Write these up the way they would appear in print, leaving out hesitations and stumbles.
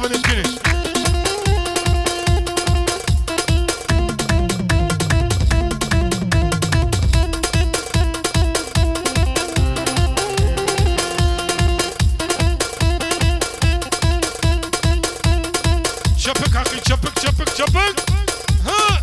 بابا نسكني شبك اخي شبك شبك شبك ها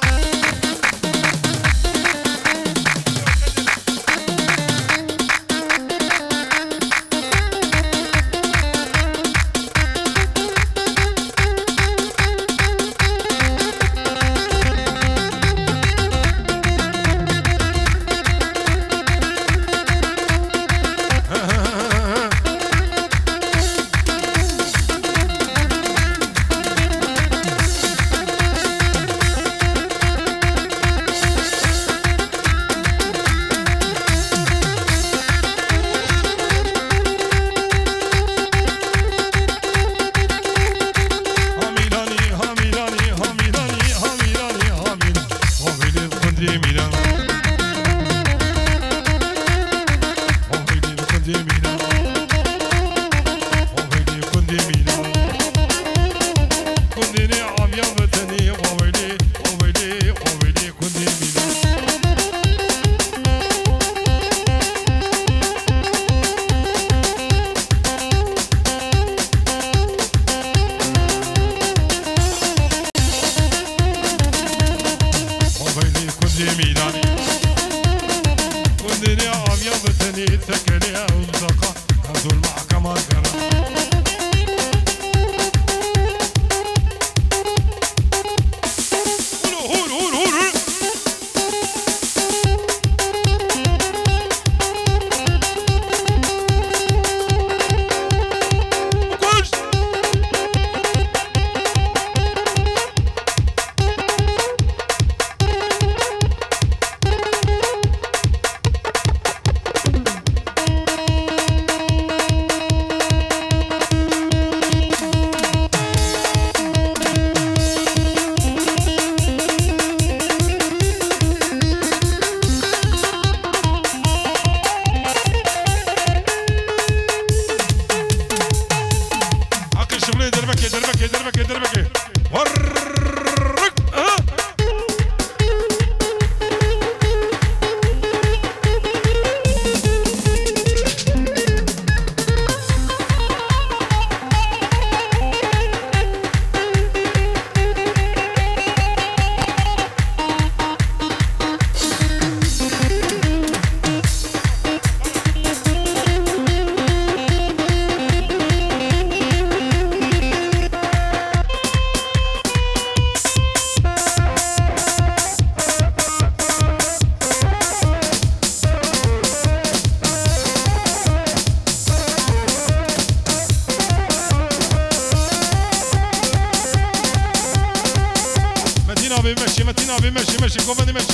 ابي مشي متين ابي مشي مشي كومني مشي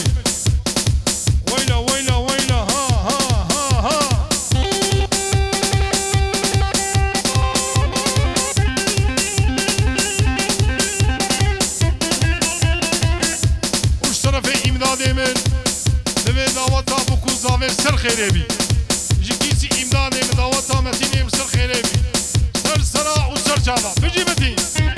ويلا ويلا ويلا ها ها ها ها وش طرفي امدادي من دمي دعوات ابو كوزا في سر خيربي جيكيسي امدادي من دعوات متين سر خيربي سر سرا وسر جابا بجي متين